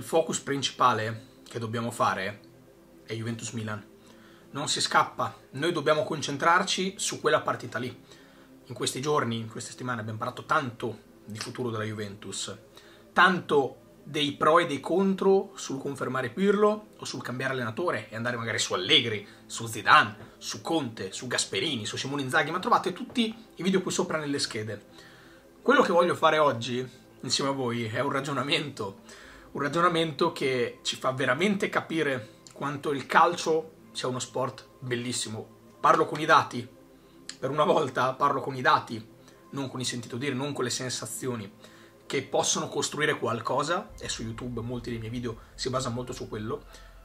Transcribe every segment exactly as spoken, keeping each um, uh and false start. il focus principale che dobbiamo fare è Juventus-Milan. Non si scappa, noi dobbiamo concentrarci su quella partita lì. In questi giorni, in queste settimane abbiamo parlato tanto di futuro della Juventus, tanto dei pro e dei contro sul confermare Pirlo o sul cambiare allenatore e andare magari su Allegri, su Zidane, su Conte, su Gasperini, su Simone Inzaghi, ma trovate tutti i video qui sopra nelle schede. Quello che voglio fare oggi insieme a voi è un ragionamento, un ragionamento che ci fa veramente capire quanto il calcio sia uno sport bellissimo. Parlo con i dati, per una volta parlo con i dati, non con i sentito dire, non con le sensazioni, che possono costruire qualcosa, e su YouTube molti dei miei video si basano molto su quello,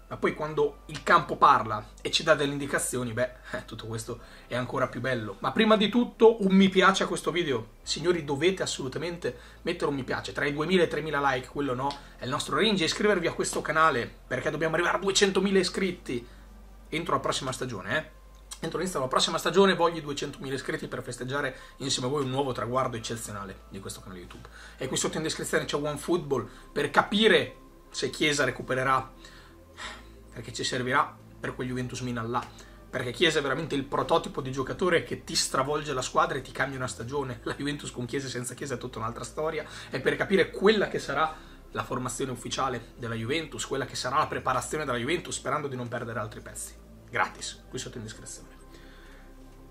ma poi quando il campo parla e ci dà delle indicazioni, beh, tutto questo è ancora più bello. Ma prima di tutto un mi piace a questo video, signori, dovete assolutamente mettere un mi piace, tra i duemila e i tremila like, quello no, è il nostro range, e iscrivervi a questo canale, perché dobbiamo arrivare a duecentomila iscritti entro la prossima stagione, eh. Entro l'inizio della prossima stagione voglio i duecentomila iscritti per festeggiare insieme a voi un nuovo traguardo eccezionale di questo canale YouTube. E qui sotto in descrizione c'è OneFootball per capire se Chiesa recupererà, perché ci servirà per quel Juventus-Milan là. Perché Chiesa è veramente il prototipo di giocatore che ti stravolge la squadra e ti cambia una stagione. La Juventus con Chiesa e senza Chiesa è tutta un'altra storia. E per capire quella che sarà la formazione ufficiale della Juventus, quella che sarà la preparazione della Juventus, sperando di non perdere altri pezzi. Gratis, qui sotto in descrizione.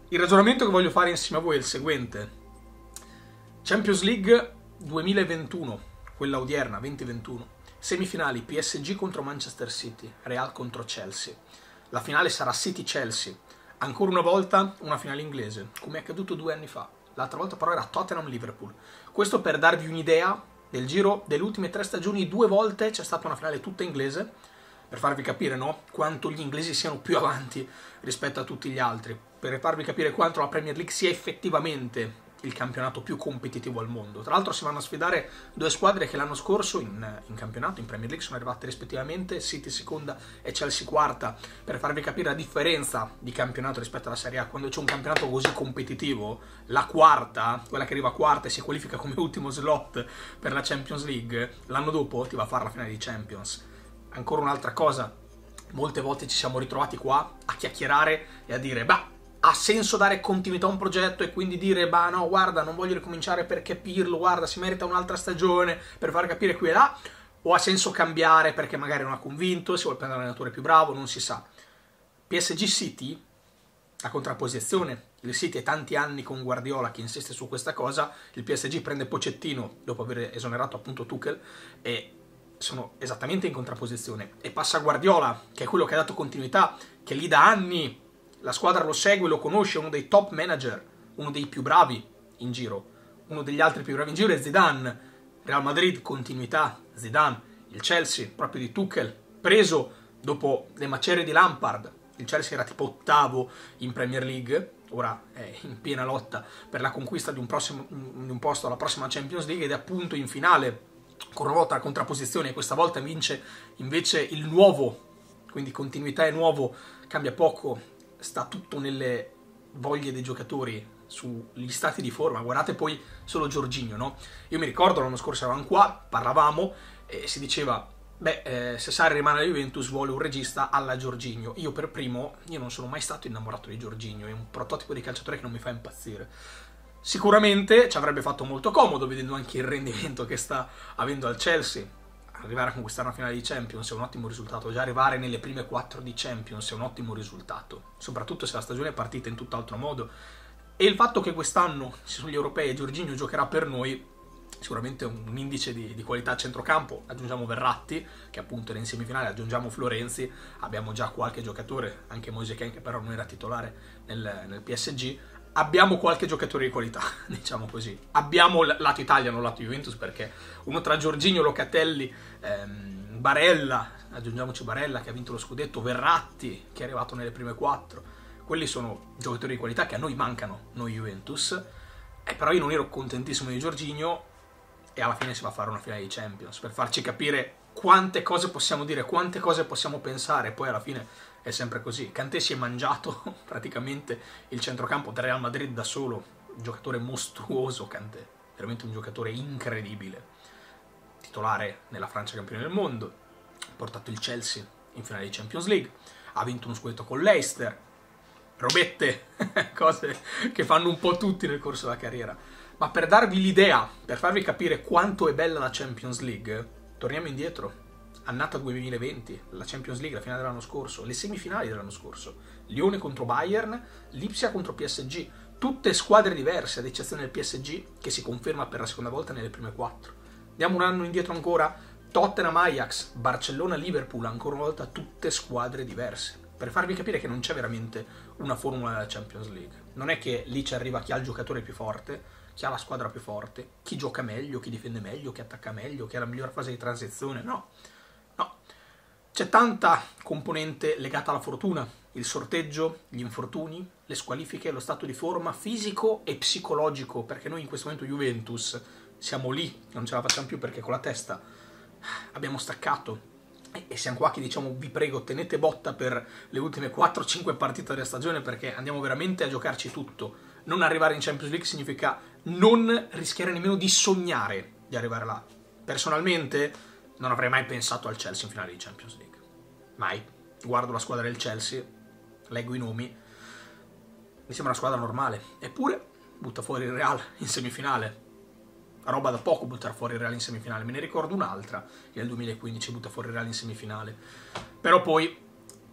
Il ragionamento che voglio fare insieme a voi è il seguente. Champions League duemilaventuno, quella odierna, venti ventuno. Semifinali P S G contro Manchester City, Real contro Chelsea. La finale sarà City-Chelsea. Ancora una volta una finale inglese, come è accaduto due anni fa. L'altra volta però era Tottenham-Liverpool. Questo per darvi un'idea del giro delle ultime tre stagioni, due volte c'è stata una finale tutta inglese, per farvi capire, no? Quanto gli inglesi siano più avanti rispetto a tutti gli altri, per farvi capire quanto la Premier League sia effettivamente il campionato più competitivo al mondo. Tra l'altro si vanno a sfidare due squadre che l'anno scorso in, in campionato, in Premier League, sono arrivate rispettivamente City seconda e Chelsea quarta, per farvi capire la differenza di campionato rispetto alla Serie A. Quando c'è un campionato così competitivo, la quarta, quella che arriva quarta e si qualifica come ultimo slot per la Champions League, l'anno dopo ti va a fare la finale di Champions. Ancora un'altra cosa, molte volte ci siamo ritrovati qua a chiacchierare e a dire beh, ha senso dare continuità a un progetto e quindi dire bah no, guarda, non voglio ricominciare perché Pirlo, guarda, si merita un'altra stagione, per far capire qui e là, o ha senso cambiare perché magari non ha convinto, si vuole prendere un allenatore più bravo, non si sa. P S G City, la contrapposizione, il City è tanti anni con Guardiola che insiste su questa cosa, il P S G prende Pochettino dopo aver esonerato appunto Tuchel e sono esattamente in contrapposizione, e passa Guardiola, che è quello che ha dato continuità, che lì da anni la squadra lo segue, lo conosce, è uno dei top manager, uno dei più bravi in giro, uno degli altri più bravi in giro è Zidane. Real Madrid, continuità, Zidane. Il Chelsea, proprio di Tuchel, preso dopo le macerie di Lampard, il Chelsea era tipo ottavo in Premier League, ora è in piena lotta per la conquista di un, prossimo, di un posto alla prossima Champions League ed è appunto in finale. Ancora una volta la contrapposizione, questa volta vince invece il nuovo, quindi continuità e nuovo, cambia poco, sta tutto nelle voglie dei giocatori, sugli stati di forma. Guardate poi solo Jorginho, no? Io mi ricordo l'anno scorso eravamo qua, parlavamo e si diceva beh, eh, se Sarri rimane alla Juventus vuole un regista alla Jorginho. Io per primo, io non sono mai stato innamorato di Jorginho, è un prototipo di calciatore che non mi fa impazzire. Sicuramente ci avrebbe fatto molto comodo, vedendo anche il rendimento che sta avendo al Chelsea. Arrivare a conquistare una finale di Champions è un ottimo risultato, già arrivare nelle prime quattro di Champions è un ottimo risultato, soprattutto se la stagione è partita in tutt'altro modo. E il fatto che quest'anno ci sono gli europei e Jorginho giocherà per noi, sicuramente un indice di, di qualità a centrocampo. Aggiungiamo Verratti, che appunto era in semifinale, aggiungiamo Florenzi, abbiamo già qualche giocatore, anche Moise Kean, che però non era titolare nel, nel P S G. Abbiamo qualche giocatore di qualità, diciamo così. Abbiamo lato Italia, non lato Juventus, perché uno tra Jorginho, Locatelli, ehm, Barella, aggiungiamoci Barella che ha vinto lo scudetto, Verratti che è arrivato nelle prime quattro. Quelli sono giocatori di qualità che a noi mancano, noi Juventus. Eh, però io non ero contentissimo di Jorginho e alla fine si va a fare una finale di Champions, per farci capire quante cose possiamo dire, quante cose possiamo pensare, poi alla fine è sempre così. Kanté si è mangiato praticamente il centrocampo del Real Madrid da solo, un giocatore mostruoso Kanté, veramente un giocatore incredibile. titolare nella Francia campione del mondo, ha portato il Chelsea in finale di Champions League, ha vinto uno scudetto con Leicester, robette, cose che fanno un po' tutti nel corso della carriera. Ma per darvi l'idea, per farvi capire quanto è bella la Champions League, torniamo indietro. Annata duemilaventi, la Champions League, la finale dell'anno scorso, le semifinali dell'anno scorso, Lione contro Bayern, Lipsia contro P S G, tutte squadre diverse, ad eccezione del P S G, che si conferma per la seconda volta nelle prime quattro. Andiamo un anno indietro ancora, Tottenham Ajax, Barcellona Liverpool, ancora una volta tutte squadre diverse. Per farvi capire che non c'è veramente una formula della Champions League. Non è che lì ci arriva chi ha il giocatore più forte, chi ha la squadra più forte, chi gioca meglio, chi difende meglio, chi attacca meglio, chi ha la miglior fase di transizione, no. No, c'è tanta componente legata alla fortuna, il sorteggio, gli infortuni, le squalifiche, lo stato di forma fisico e psicologico, perché noi in questo momento Juventus siamo lì, non ce la facciamo più perché con la testa abbiamo staccato e siamo qua che diciamo vi prego tenete botta per le ultime quattro cinque partite della stagione perché andiamo veramente a giocarci tutto. Non arrivare in Champions League significa non rischiare nemmeno di sognare di arrivare là. Personalmente non avrei mai pensato al Chelsea in finale di Champions League. Mai. Guardo la squadra del Chelsea, leggo i nomi, mi sembra una squadra normale. Eppure butta fuori il Real in semifinale. Roba da poco buttare fuori il Real in semifinale. Me ne ricordo un'altra che nel duemilaquindici butta fuori il Real in semifinale. Però poi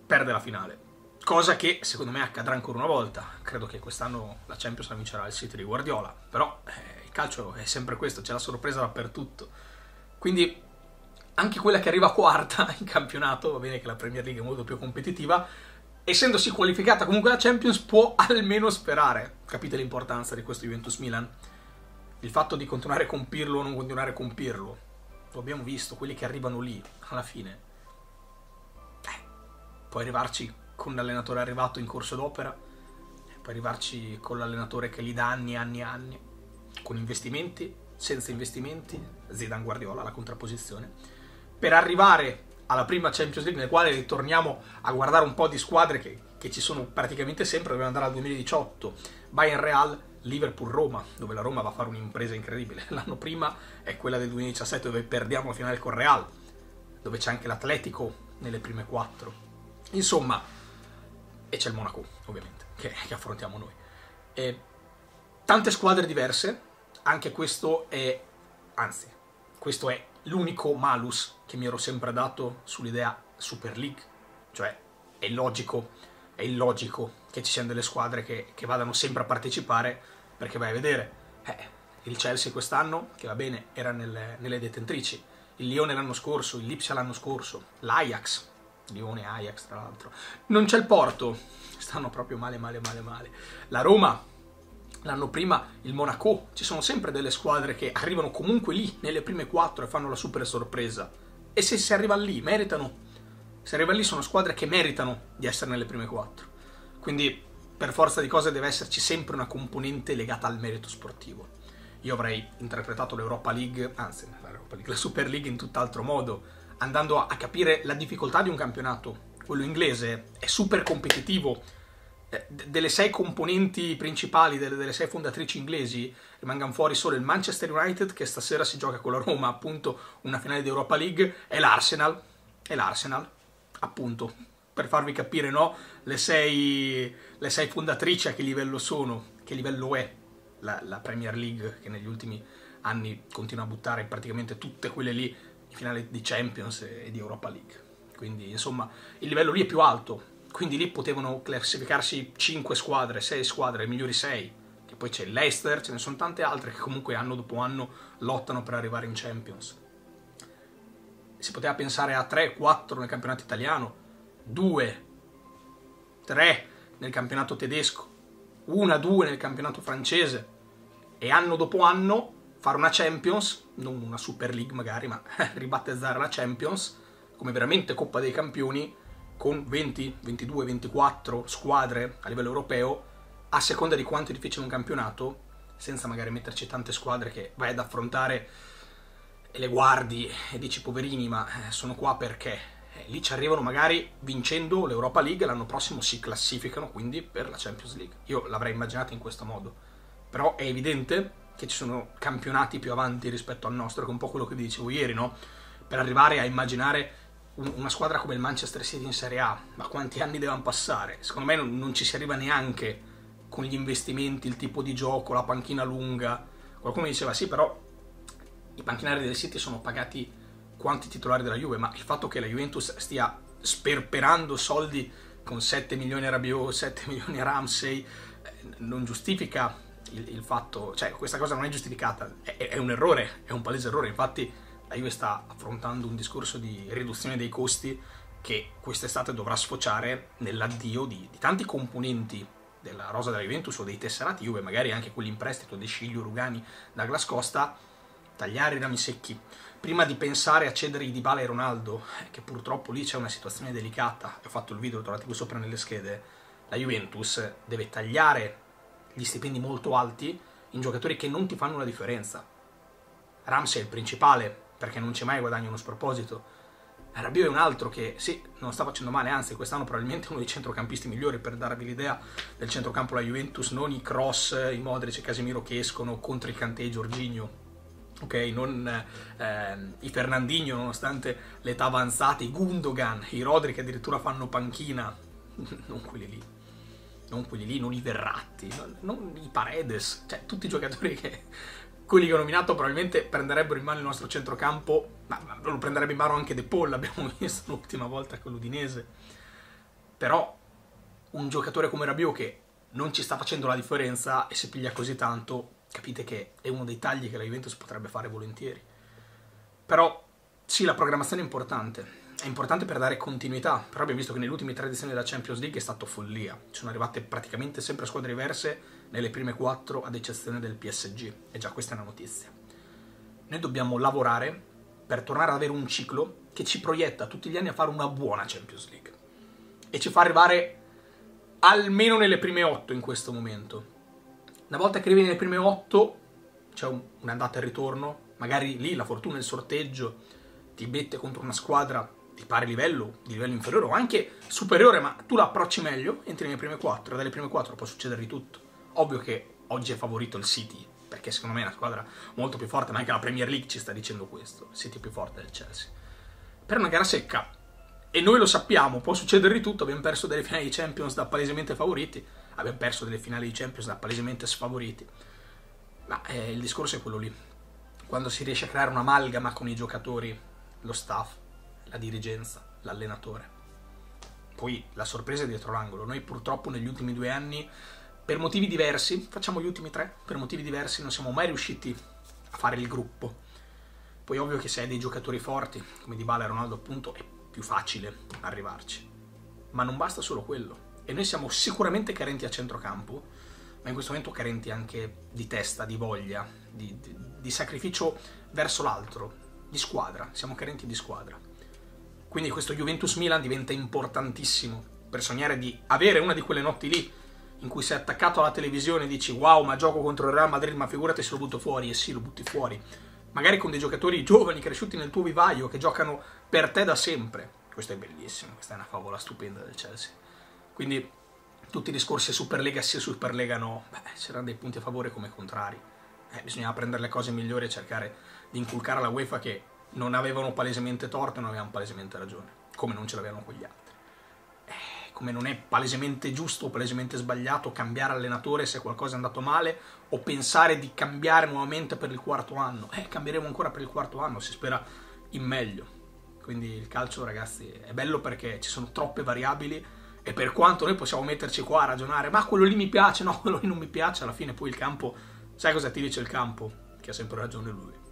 perde la finale. Cosa che secondo me accadrà ancora una volta. Credo che quest'anno la Champions la vincerà il City di Guardiola. Però eh, il calcio è sempre questo, c'è la sorpresa dappertutto. Quindi anche quella che arriva quarta in campionato, va bene che la Premier League è molto più competitiva, essendosi qualificata comunque la Champions può almeno sperare. Capite l'importanza di questo Juventus-Milan? Il fatto di continuare con Pirlo o non continuare con Pirlo, lo abbiamo visto, quelli che arrivano lì alla fine, eh, puoi arrivarci con l'allenatore arrivato in corso d'opera, puoi arrivarci con l'allenatore che li dà anni e anni e anni, con investimenti, senza investimenti, Zidane Guardiola, la contrapposizione. Per arrivare alla prima Champions League, nel quale ritorniamo a guardare un po' di squadre che, che ci sono praticamente sempre, dobbiamo andare al duemiladiciotto, Bayern Real, Liverpool Roma, dove la Roma va a fare un'impresa incredibile. L'anno prima è quella del duemiladiciassette, dove perdiamo la finale con Real, dove c'è anche l'Atletico nelle prime quattro. Insomma, e c'è il Monaco, ovviamente, che, che affrontiamo noi. E tante squadre diverse, anche questo è, anzi, questo è l'unico malus che mi ero sempre dato sull'idea Super League, cioè è illogico, è illogico che ci siano delle squadre che, che vadano sempre a partecipare, perché vai a vedere, eh, il Chelsea quest'anno, che va bene, era nel, nelle detentrici, il Lione l'anno scorso, il Lipsia l'anno scorso, l'Ajax, Lione Ajax tra l'altro, non c'è il Porto, stanno proprio male male male male, la Roma, l'anno prima il Monaco, ci sono sempre delle squadre che arrivano comunque lì nelle prime quattro e fanno la super sorpresa. E se si arriva lì, meritano. Se arriva lì sono squadre che meritano di essere nelle prime quattro. Quindi per forza di cose deve esserci sempre una componente legata al merito sportivo. Io avrei interpretato l'Europa League, anzi l'Europa League, la Super League in tutt'altro modo, andando a capire la difficoltà di un campionato. Quello inglese è super competitivo. Delle sei componenti principali, delle sei fondatrici inglesi, rimangono fuori solo il Manchester United, che stasera si gioca con la Roma, appunto, una finale di Europa League, e l'Arsenal, e l'Arsenal, appunto, per farvi capire, no, le sei, le sei fondatrici a che livello sono, che livello è la, la Premier League, che negli ultimi anni continua a buttare praticamente tutte quelle lì, in finale di Champions e, e di Europa League. Quindi, insomma, il livello lì è più alto. Quindi lì potevano classificarsi cinque squadre, sei squadre, i migliori sei. Che poi c'è il Leicester, ce ne sono tante altre che comunque anno dopo anno lottano per arrivare in Champions. Si poteva pensare a tre quattro nel campionato italiano, due tre nel campionato tedesco, uno due nel campionato francese. E anno dopo anno fare una Champions, non una Super League magari, ma ribattezzare la Champions come veramente Coppa dei Campioni, con venti, ventidue, ventiquattro squadre a livello europeo, a seconda di quanto è difficile un campionato, senza magari metterci tante squadre che vai ad affrontare e le guardi e dici poverini ma sono qua perché? Eh, lì ci arrivano magari vincendo l'Europa League e l'anno prossimo si classificano quindi per la Champions League. Io l'avrei immaginata in questo modo, però è evidente che ci sono campionati più avanti rispetto al nostro, che è un po' quello che vi dicevo ieri, no? Per arrivare a immaginare un, una squadra come il Manchester City in Serie A, ma quanti anni devono passare? Secondo me non, non ci si arriva neanche con gli investimenti, il tipo di gioco, la panchina lunga. Qualcuno mi diceva sì, però i panchinari del City sono pagati quanti titolari della Juve, ma il fatto che la Juventus stia sperperando soldi con sette milioni a Rabiot, sette milioni a Ramsey, non giustifica il, il fatto, cioè questa cosa non è giustificata, è, è un errore, è un palese errore. Infatti la Juve sta affrontando un discorso di riduzione dei costi che quest'estate dovrà sfociare nell'addio di, di tanti componenti della rosa della Juventus o dei tesserati Juve, magari anche quelli in prestito, De Sciglio, Rugani, Douglas Costa. Tagliare i rami secchi prima di pensare a cedere i Dybala e Ronaldo, che purtroppo lì c'è una situazione delicata. Ho fatto il video, lo trovate qui sopra nelle schede. La Juventus deve tagliare gli stipendi molto alti in giocatori che non ti fanno la differenza. Ramsey è il principale, perché non c'è mai guadagno uno sproposito. Rabiot è un altro che sì, non sta facendo male, anzi quest'anno probabilmente uno dei centrocampisti migliori. Per darvi l'idea del centrocampo la Juventus, non i cross, i Modric e Casemiro che escono contro il Kanté e Jorginho, ok, non eh, i Fernandinho nonostante l'età avanzata, i Gundogan, i Rodri che addirittura fanno panchina, non quelli lì, non quelli lì, non i Verratti, non, non i Paredes, cioè tutti i giocatori che quelli che ho nominato probabilmente prenderebbero in mano il nostro centrocampo, ma lo prenderebbe in mano anche De Paul, l'abbiamo visto l'ultima volta con l'Udinese. Però un giocatore come Rabiot che non ci sta facendo la differenza e si piglia così tanto, capite che è uno dei tagli che la Juventus potrebbe fare volentieri. Però sì, la programmazione è importante, è importante per dare continuità, però abbiamo visto che nelle ultime tre edizioni della Champions League è stato follia, ci sono arrivate praticamente sempre squadre diverse nelle prime quattro, ad eccezione del P S G, e già questa è una notizia. Noi dobbiamo lavorare per tornare ad avere un ciclo che ci proietta tutti gli anni a fare una buona Champions League e ci fa arrivare almeno nelle prime otto in questo momento. Una volta che arrivi nelle prime otto, c'è cioè un'andata e ritorno, magari lì la fortuna, il sorteggio, ti mette contro una squadra di pari livello, di livello inferiore o anche superiore, ma tu la approcci meglio, entri nelle prime quattro, e dalle prime quattro può succedergli tutto. Ovvio che oggi è favorito il City, perché secondo me è una squadra molto più forte, ma anche la Premier League ci sta dicendo questo, il City è più forte del Chelsea. Per una gara secca, e noi lo sappiamo, può succedergli tutto, abbiamo perso delle finali di Champions da palesemente favoriti, abbiamo perso delle finali di Champions da palesemente sfavoriti, ma eh, il discorso è quello lì. Quando si riesce a creare un'amalgama con i giocatori, lo staff, la dirigenza, l'allenatore. Poi la sorpresa è dietro l'angolo. Noi purtroppo negli ultimi due anni, per motivi diversi, facciamo gli ultimi tre, per motivi diversi non siamo mai riusciti a fare il gruppo. Poi ovvio che se hai dei giocatori forti, come Dybala e Ronaldo appunto, è più facile arrivarci. Ma non basta solo quello. E noi siamo sicuramente carenti a centrocampo, ma in questo momento carenti anche di testa, di voglia, di, di, di sacrificio verso l'altro, di squadra, siamo carenti di squadra. Quindi questo Juventus-Milan diventa importantissimo per sognare di avere una di quelle notti lì in cui sei attaccato alla televisione e dici wow, ma gioco contro il Real Madrid, ma figurati se lo butto fuori, e sì, lo butti fuori. Magari con dei giocatori giovani, cresciuti nel tuo vivaio, che giocano per te da sempre. Questo è bellissimo, questa è una favola stupenda del Chelsea. Quindi tutti i discorsi Superlega sì e Superlega no, beh, c'erano dei punti a favore come contrari. Eh, bisognava prendere le cose migliori e cercare di inculcare alla UEFA che non avevano palesemente torto e non avevano palesemente ragione, come non ce l'avevano con gli altri. Eh, come non è palesemente giusto o palesemente sbagliato cambiare allenatore se qualcosa è andato male, o pensare di cambiare nuovamente per il quarto anno. Eh, cambieremo ancora per il quarto anno, si spera in meglio. Quindi il calcio, ragazzi, è bello perché ci sono troppe variabili, e per quanto noi possiamo metterci qua a ragionare ma quello lì mi piace, no, quello lì non mi piace, alla fine poi il campo, sai cosa ti dice il campo? Che ha sempre ragione lui.